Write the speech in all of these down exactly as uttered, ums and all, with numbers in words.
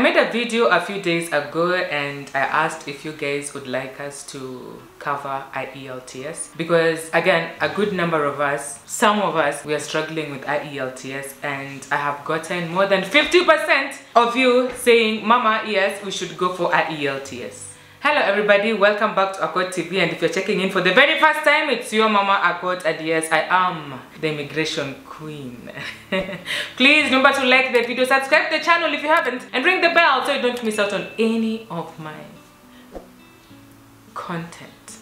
I made a video a few days ago and I asked if you guys would like us to cover I E L T S, because again, a good number of us, some of us, we are struggling with I E L T S, and I have gotten more than fifty percent of you saying, Mama, yes, we should go for I E L T S. Hello everybody, welcome back to Akot T V, and if you're checking in for the very first time, it's your mama Akot, and yes, I am the immigration queen. Please remember to like the video, subscribe to the channel if you haven't, and ring the bell so you don't miss out on any of my content.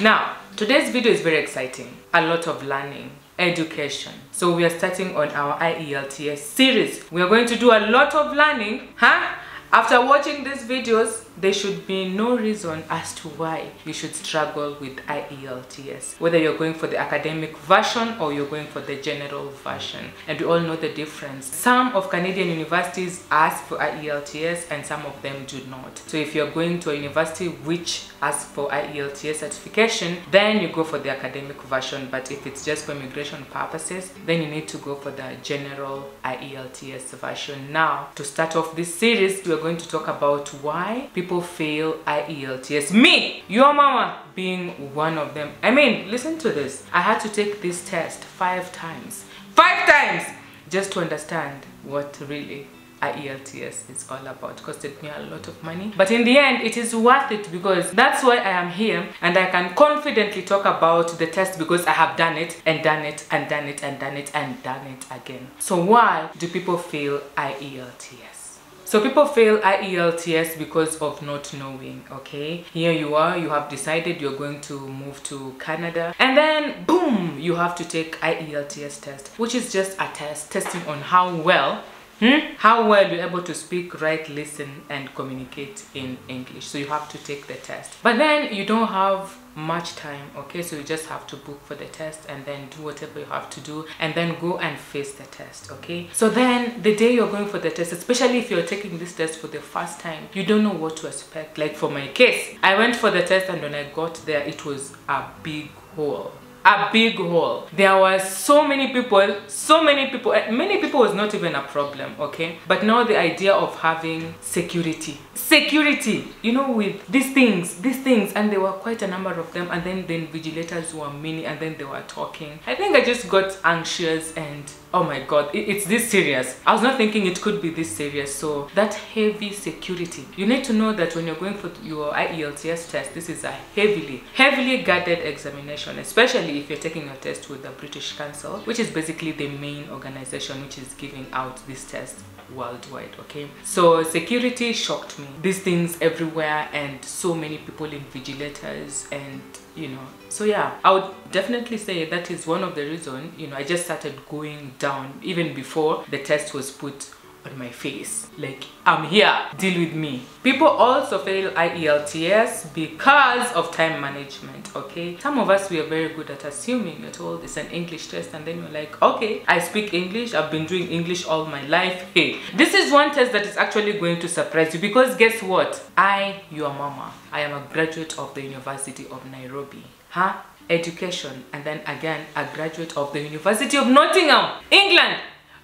Now, today's video is very exciting, a lot of learning, education. So we are starting on our I E L T S series. We are going to do a lot of learning, huh? After watching these videos, there should be no reason as to why you should struggle with I E L T S, whether you're going for the academic version or you're going for the general version. And we all know the difference. Some of Canadian universities ask for I E L T S and some of them do not. So if you're going to a university which asks for I E L T S certification, then you go for the academic version. But if it's just for immigration purposes, then you need to go for the general I E L T S version. Now, to start off this series, we're going to talk about why people fail I E L T S. Me, your mama, being one of them. I mean, listen to this. I had to take this test five times. Five times! Just to understand what really I E L T S is all about. It costed me a lot of money. But in the end, it is worth it, because that's why I am here, and I can confidently talk about the test because I have done it and done it and done it and done it and done it again. So why do people fail I E L T S? So people fail I E L T S because of not knowing, okay? Here you are, you have decided you're going to move to Canada, and then boom, you have to take I E L T S test, which is just a test, testing on how well Hmm? how well you're able to speak, write, listen, and communicate in English. So you have to take the test. But then you don't have much time, okay? So you just have to book for the test and then do whatever you have to do and then go and face the test, okay? So then the day you're going for the test, especially if you're taking this test for the first time, you don't know what to expect. Like for my case, I went for the test, and when I got there, it was a big hole. A big hole. There were so many people, so many people, many people was not even a problem, okay? But now the idea of having security. Security, you know, with these things, these things, and there were quite a number of them, and then the vigilators were many, and then they were talking. I think I just got anxious, and oh my God, it's this serious. I was not thinking it could be this serious. So that heavy security. You need to know that when you're going for your I E L T S test, this is a heavily, heavily guarded examination, especially if you're taking a test with the British Council, which is basically the main organization which is giving out this test worldwide, okay? So security shocked me. These things everywhere, and so many people in vigilators, and you know, so yeah, I would definitely say that is one of the reasons, you know, I just started going down even before the test was put on my face. Like, I'm here, deal with me. People also fail I E L T S because of time management, okay? Some of us, we are very good at assuming at all it's an English test, and then you're like, okay, I speak English, I've been doing English all my life. Hey, this is one test that is actually going to surprise you, because guess what? I, your mama, I am a graduate of the University of Nairobi, huh? Education, and then again, a graduate of the University of Nottingham, England.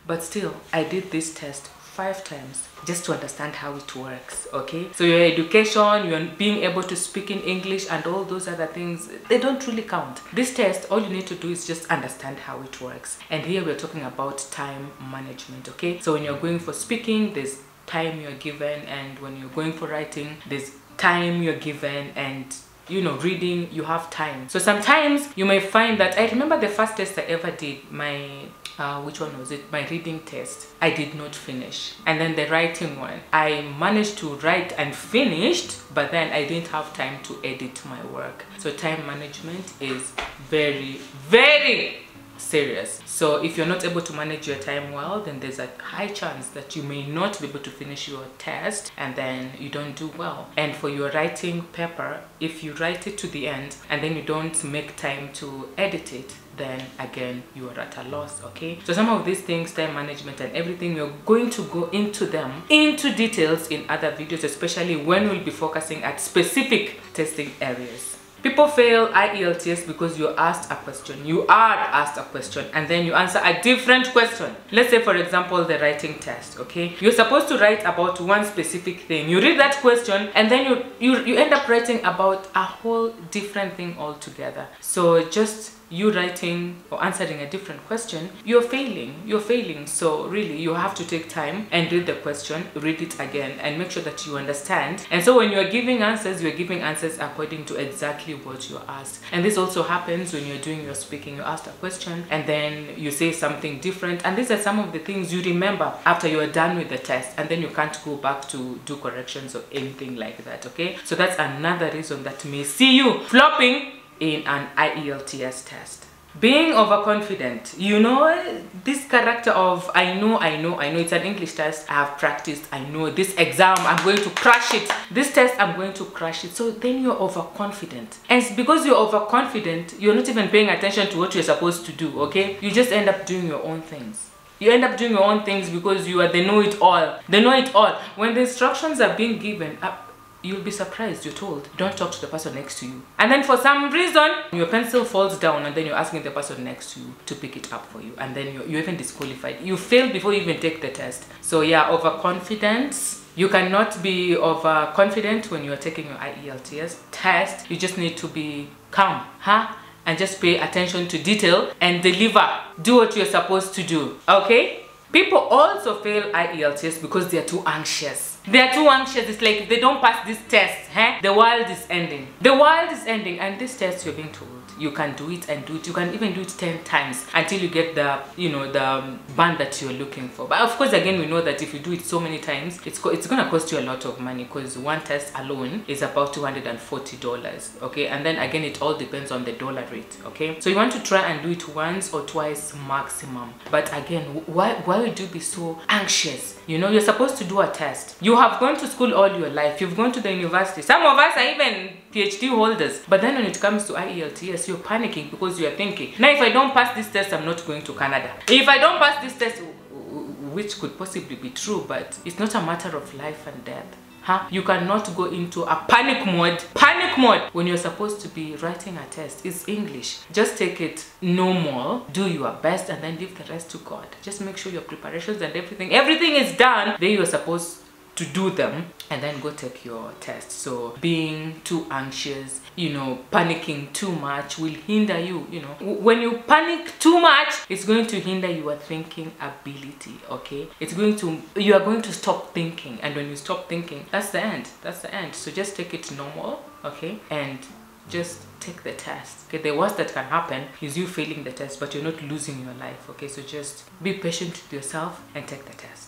But still, I did this test five times just to understand how it works, okay? So your education, your being able to speak in English, and all those other things, they don't really count. This test, all you need to do is just understand how it works. And here we're talking about time management, okay? So when you're going for speaking, there's time you're given, and when you're going for writing, there's time you're given, and you know, reading, you have time. So sometimes you may find that, I remember the first test I ever did, my Uh, which one was it? My reading test. I did not finish. And then the writing one, I managed to write and finished, but then I didn't have time to edit my work. So time management is very, very serious. So if you're not able to manage your time well, then there's a high chance that you may not be able to finish your test, and then you don't do well. And for your writing paper, if you write it to the end and then you don't make time to edit it, then again you are at a loss, okay? So some of these things, time management and everything, we're going to go into them into details in other videos, especially when we'll be focusing at specific testing areas. People fail I E L T S because you're asked a question. You are asked a question and then you answer a different question. Let's say, for example, the writing test, okay? You're supposed to write about one specific thing. You read that question and then you, you, you end up writing about a whole different thing altogether. So just you writing or answering a different question, you're failing, you're failing. So really, you have to take time and read the question, read it again and make sure that you understand. And so when you're giving answers, you're giving answers according to exactly what you're asked. And this also happens when you're doing your speaking. You're asked a question and then you say something different. And these are some of the things you remember after you're done with the test, and then you can't go back to do corrections or anything like that, okay? So that's another reason that may see you flopping in an I E L T S test. Being overconfident. You know, this character of I know, I know, I know. It's an English test. I have practiced. I know this exam, I'm going to crush it. This test, I'm going to crush it. So then you're overconfident. And it's because you're overconfident, you're not even paying attention to what you're supposed to do, okay? You just end up doing your own things. You end up doing your own things because you are the know-it-all. The know-it-all. When the instructions are being given, up. You'll be surprised, you're told, don't talk to the person next to you. And then for some reason, your pencil falls down and then you're asking the person next to you to pick it up for you. And then you're, you're even disqualified. You failed before you even take the test. So yeah, overconfidence. You cannot be overconfident when you're taking your I E L T S test. You just need to be calm, huh? And just pay attention to detail and deliver. Do what you're supposed to do, okay? People also fail I E L T S because they are too anxious. They are too anxious. It's like if they don't pass this test, eh, the world is ending. The world is ending, and this test you're being told. You can do it and do it. You can even do it ten times until you get the, you know, the band that you're looking for. But of course, again, we know that if you do it so many times, it's it's going to cost you a lot of money because one test alone is about two hundred forty dollars, okay? And then again, it all depends on the dollar rate, okay? So you want to try and do it once or twice maximum. But again, why, why would you be so anxious? You know, you're supposed to do a test. You have gone to school all your life. You've gone to the university. Some of us are even P H D holders. But then when it comes to I E L T S, you're panicking because you're thinking, now if I don't pass this test, I'm not going to Canada. If I don't pass this test, which could possibly be true, but it's not a matter of life and death. Huh? You cannot go into a panic mode, panic mode, when you're supposed to be writing a test. It's English. Just take it normal, do your best, and then leave the rest to God. Just make sure your preparations and everything, everything is done. Then you're supposed to do them and then go take your test. So being too anxious, you know, panicking too much will hinder you, you know. When you panic too much, it's going to hinder your thinking ability, okay? It's going to, you are going to stop thinking. And when you stop thinking, that's the end, that's the end. So just take it normal, okay? And just take the test, okay? The worst that can happen is you failing the test, but you're not losing your life, okay? So just be patient with yourself and take the test.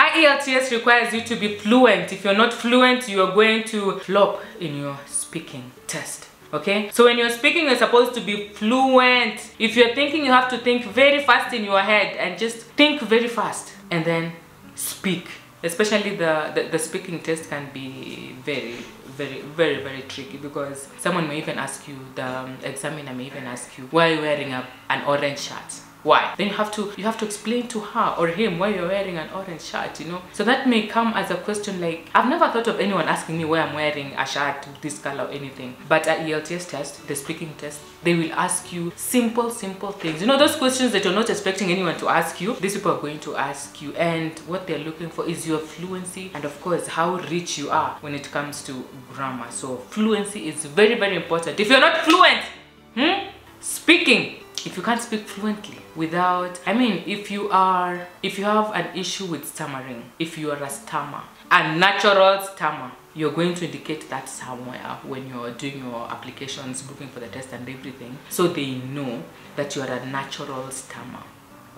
I E L T S requires you to be fluent. If you're not fluent, you're going to flop in your speaking test, okay? So when you're speaking, you're supposed to be fluent. If you're thinking, you have to think very fast in your head and just think very fast and then speak. Especially the, the, the speaking test can be very, very, very, very tricky because someone may even ask you, the examiner may even ask you, why are you wearing a, an orange shirt? Why? Then you have to you have to explain to her or him why you're wearing an orange shirt, you know. So that may come as a question like, I've never thought of anyone asking me why I'm wearing a shirt with this color or anything. But at I E L T S test, the speaking test, they will ask you simple, simple things. You know, those questions that you're not expecting anyone to ask you, these people are going to ask you. And what they're looking for is your fluency and, of course, how rich you are when it comes to grammar. So fluency is very, very important. If you're not fluent, hmm, speaking. If you can't speak fluently without, I mean, if you are, if you have an issue with stammering, if you are a stammer, a natural stammer, you're going to indicate that somewhere when you're doing your applications, booking for the test and everything, so they know that you are a natural stammer.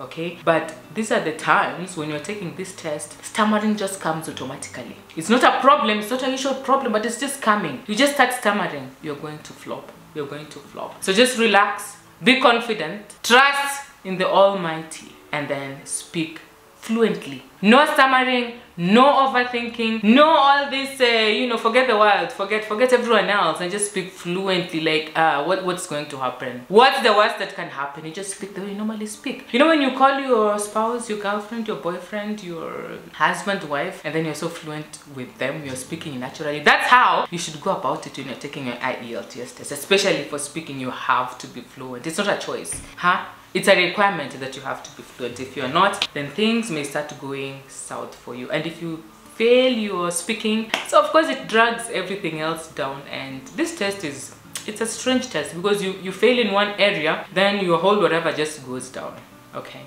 Okay, but these are the times when you're taking this test, stammering just comes automatically. It's not a problem, it's not a usual problem, but it's just coming. You just start stammering, you're going to flop, you're going to flop. So just relax. Be confident, trust in the Almighty, and then speak fluently. No stammering, no overthinking, no all this, uh, you know, forget the world, forget forget everyone else, and just speak fluently, like, uh, what, what's going to happen? What's the worst that can happen? You just speak the way you normally speak. You know, when you call your spouse, your girlfriend, your boyfriend, your husband, wife, and then you're so fluent with them, you're speaking naturally. That's how you should go about it when you're taking your I E L T S test. Especially for speaking, you have to be fluent. It's not a choice, huh? It's a requirement that you have to be fluent. If you're not, then things may start going south for you. And if you fail your speaking, so of course it drags everything else down. And this test is, it's a strange test because you, you fail in one area, then your whole whatever just goes down, okay?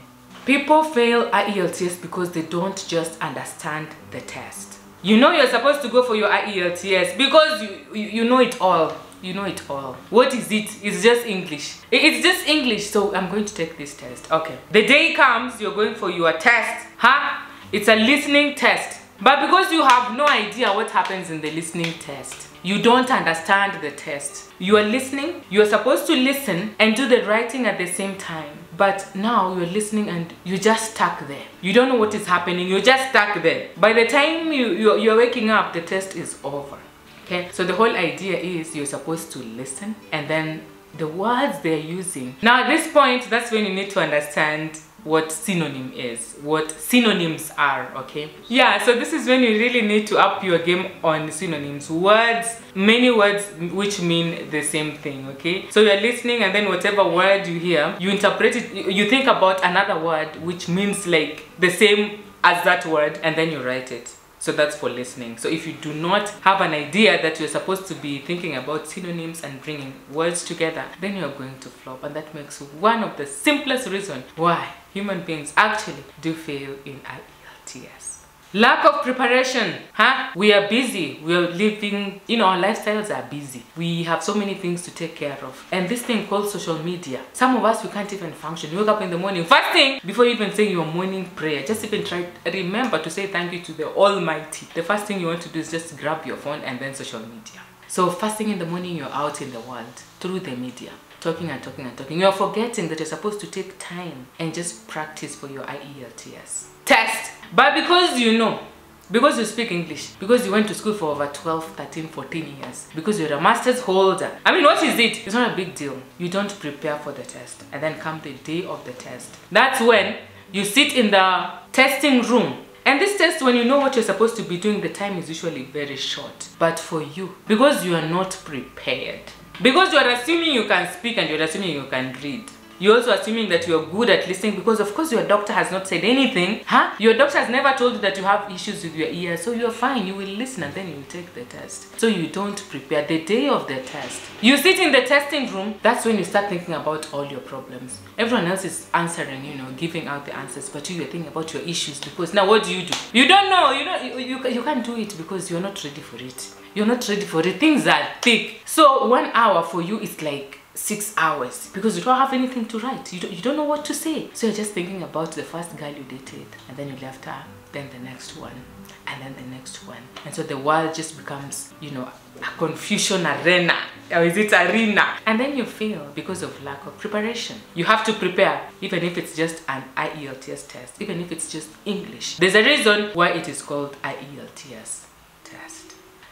People fail I E L T S because they don't just understand the test. You know you're supposed to go for your I E L T S because you, you, you know it all. You know it all. What is it? It's just English. It's just English, so I'm going to take this test. Okay. The day comes, you're going for your test. Huh? It's a listening test. But because you have no idea what happens in the listening test, you don't understand the test. You are listening. You are supposed to listen and do the writing at the same time. But now you're listening and you're just stuck there. You don't know what is happening. You're just stuck there. By the time you, you're, you're waking up, the test is over. Okay, so the whole idea is you're supposed to listen and then the words they're using. Now at this point, that's when you need to understand what synonym is, what synonyms are, okay? Yeah, so this is when you really need to up your game on synonyms. Words, many words which mean the same thing, okay? So you're listening and then whatever word you hear, you interpret it, you think about another word which means like the same as that word and then you write it. So that's for listening. So if you do not have an idea that you're supposed to be thinking about synonyms and bringing words together, then you're going to flop. And that makes one of the simplest reasons why human beings actually do fail in I E L T S. Lack of preparation, huh? We are busy, we are living, you know, our lifestyles are busy. We have so many things to take care of. And this thing called social media, some of us, we can't even function. You wake up in the morning, first thing, before you even say your morning prayer, just even try, remember to say thank you to the Almighty. The first thing you want to do is just grab your phone and then social media. So first thing in the morning, you're out in the world, through the media, talking and talking and talking. You're forgetting that you're supposed to take time and just practice for your I E L T S test. But because you know, because you speak English, because you went to school for over twelve, thirteen, fourteen years, because you're a master's holder, I mean, what is it? It's not a big deal. You don't prepare for the test. And then come the day of the test. That's when you sit in the testing room. And this test, when you know what you're supposed to be doing, the time is usually very short. But for you, because you are not prepared, because you are assuming you can speak and you're assuming you can read, you're also assuming that you're good at listening because of course your doctor has not said anything, huh? Your doctor has never told you that you have issues with your ears, so you're fine, you will listen and then you take the test. So you don't prepare the day of the test. You sit in the testing room, that's when you start thinking about all your problems. Everyone else is answering, you know, giving out the answers, but you are thinking about your issues because now what do you do? You don't know, you know, you, you, you can't do it because you're not ready for it. You're not ready for it, things are thick. So one hour for you is like six hours because you don't have anything to write. You don't, you don't know what to say. So you're just thinking about the first girl you dated and then you left her, then the next one, and then the next one. And so the world just becomes, you know, a confusion arena. Or is it arena? And then you fail because of lack of preparation. You have to prepare even if it's just an I E L T S test, even if it's just English. There's a reason why it is called I E L T S test.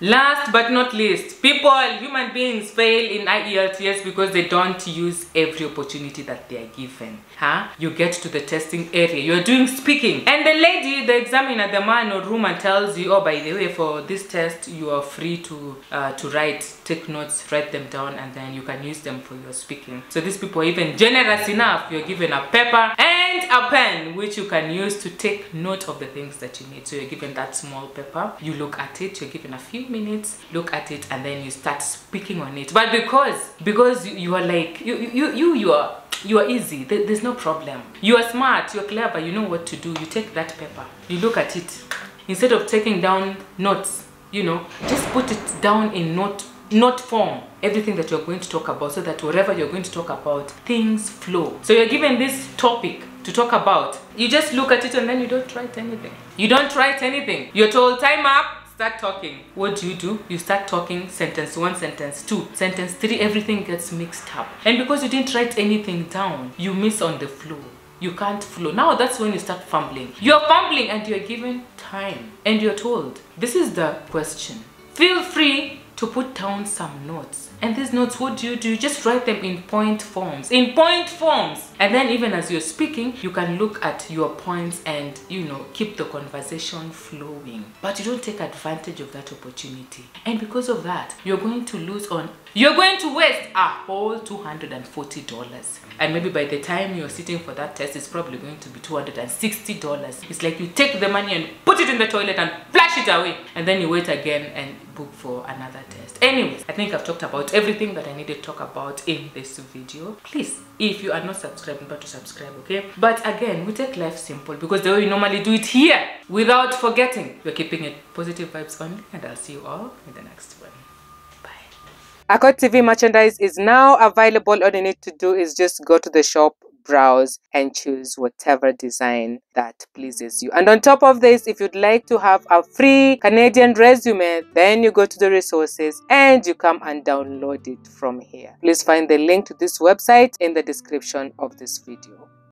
Last but not least, people, human beings fail in I E L T S because they don't use every opportunity that they are given. Huh? You get to the testing area, you're doing speaking, and the lady, the examiner, the man or woman tells you, oh, by the way, for this test, you are free to uh, to write, take notes, write them down, and then you can use them for your speaking. So these people are even generous enough. You're given a paper and a pen, which you can use to take note of the things that you need. So you're given that small paper, you look at it, you're given a few minutes, look at it, and then you start speaking on it. But because because you, you are like you you you you are you are easy, there, there's no problem. You are smart, you're clever, you know what to do. You take that paper, you look at it, instead of taking down notes, you know, just put it down in note note form, everything that you're going to talk about, so that whatever you're going to talk about, things flow. So you're given this topic to talk about, you just look at it and then you don't write anything. You don't write anything. You're told time up, start talking. What do you do? You start talking sentence one, sentence two, sentence three, everything gets mixed up. And because you didn't write anything down, you miss on the flow. you can't flow. Now that's when you start fumbling. You're fumbling and you're given time and you're told, this is the question. Feel free to put down some notes. And these notes, what do you do? You just write them in point forms. In point forms. And then even as you're speaking, you can look at your points and, you know, keep the conversation flowing. But you don't take advantage of that opportunity. And because of that, you're going to lose on, you're going to waste a whole two hundred forty dollars. And maybe by the time you're sitting for that test, it's probably going to be two hundred sixty dollars. It's like you take the money and put it in the toilet and flush it away. And then you wait again and book for another test. Anyways, I think I've talked about everything that I need to talk about in this video. Please, if you are not subscribed, remember to subscribe, okay? But again, we take life simple because the way we normally do it here, without forgetting, we're keeping it positive vibes only, and I'll see you all in the next one. Bye. Akot T V merchandise is now available. All you need to do is just go to the shop, browse, and choose whatever design that pleases you. And on top of this, if you'd like to have a free Canadian resume, then you go to the resources and you come and download it from here. Please find the link to this website in the description of this video.